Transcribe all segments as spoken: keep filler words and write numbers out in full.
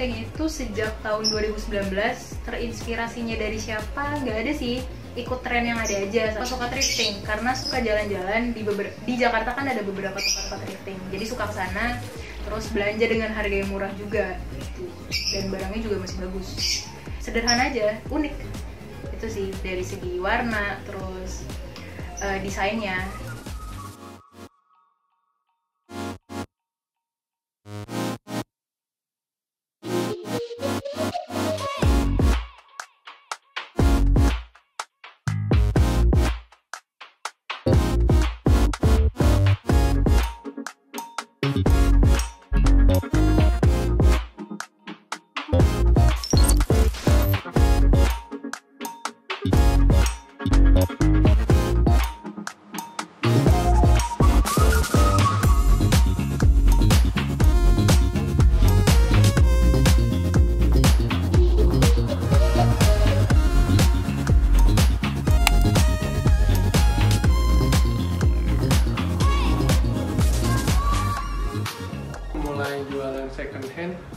Itu sejak tahun dua ribu sembilan belas terinspirasinya dari siapa? Gak ada sih, ikut tren yang ada aja. Suka thrifting karena suka jalan-jalan di, di Jakarta kan ada beberapa tempat thrifting, jadi suka kesana terus belanja dengan harga yang murah juga gitu. Dan barangnya juga masih bagus, sederhana aja, unik. Itu sih dari segi warna terus uh, desainnya.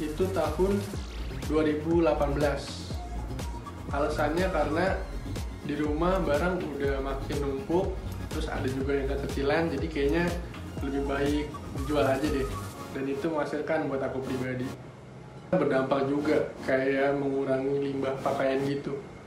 Itu tahun dua ribu delapan belas. Alasannya karena di rumah barang udah makin numpuk, terus ada juga yang kekecilan, jadi kayaknya lebih baik jual aja deh. Dan itu menghasilkan buat aku pribadi. Berdampak juga kayak mengurangi limbah pakaian gitu.